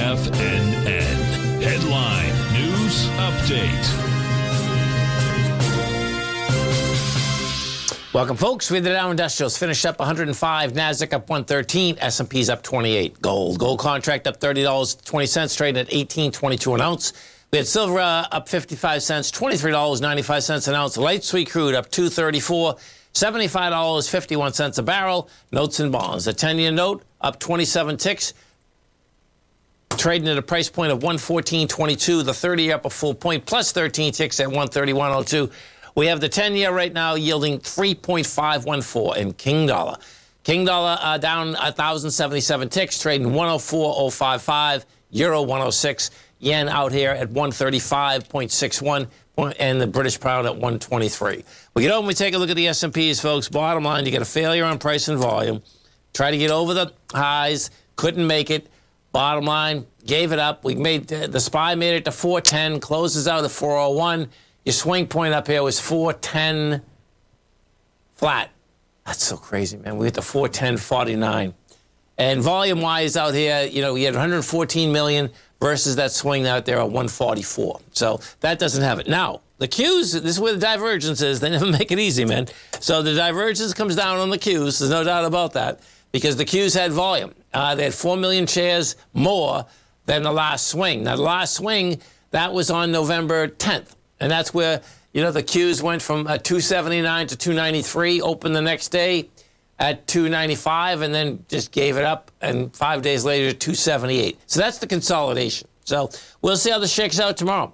TFNN. Headline News Update. Welcome, folks. We had the Dow Industrials finished up 105, NASDAQ up 113, S&P's up 28. Gold contract up $30.20, trading at $18.22 an ounce. We had silver up 55 cents, $23.95 an ounce. Light sweet crude up $2.34, $75.51 a barrel. Notes and bonds. A 10-year note up 27.6, trading at a price point of 114.22. The 30-year up a full point, plus 13 ticks at 131.02. We have the 10-year right now yielding 3.514 in King Dollar. King Dollar down 1,077 ticks, trading 104.055, Euro 106. Yen out here at 135.61, and the British pound at 123. We get over and we take a look at the S&Ps, folks. Bottom line, you get a failure on price and volume. Try to get over the highs, couldn't make it. Bottom line, gave it up. We made the SPY made it to 410, closes out at 401. Your swing point up here was 410 flat. That's so crazy, man. We hit the 410.49. And volume-wise out here, you know, you had 114 million versus that swing out there at 144. So that doesn't have it. Now, the Qs, this is where the divergence is. They never make it easy, man. So the divergence comes down on the Qs. There's no doubt about that, because the Qs had volume. They had 4 million shares more than the last swing. Now, the last swing, that was on November 10th. And that's where, you know, the Qs went from 279 to 293, opened the next day at 295, and then just gave it up, and 5 days later, 278. So that's the consolidation. So we'll see how this shakes out tomorrow.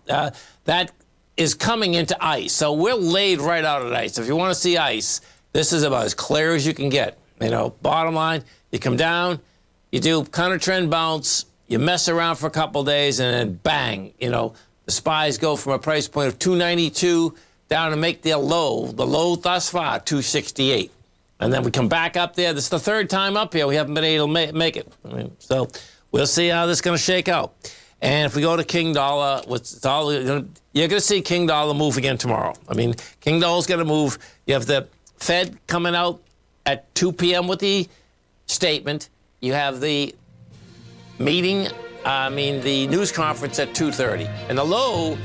That is coming into ice. So we're laid right out at ice. If you want to see ice, this is about as clear as you can get. You know, bottom line, you come down, you do counter trend bounce, you mess around for a couple days, and then bang, you know, the SPYs go from a price point of 292 down to make their low, the low thus far, 268. And then we come back up there. This is the third time up here. We haven't been able to make it. I mean, so we'll see how this is going to shake out. And if we go to King Dollar, you're going to see King Dollar move again tomorrow. I mean, King Dollar's going to move. You have the Fed coming out at 2 p.m. with the statement. You have the meeting, the news conference at 2:30. And the low,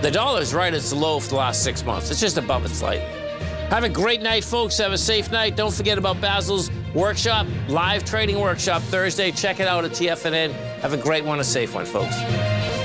the dollar's right at its low for the last 6 months. It's just above its light. Have a great night, folks. Have a safe night. Don't forget about Basil's workshop, live trading workshop, Thursday. Check it out at TFNN. Have a great one, a safe one, folks.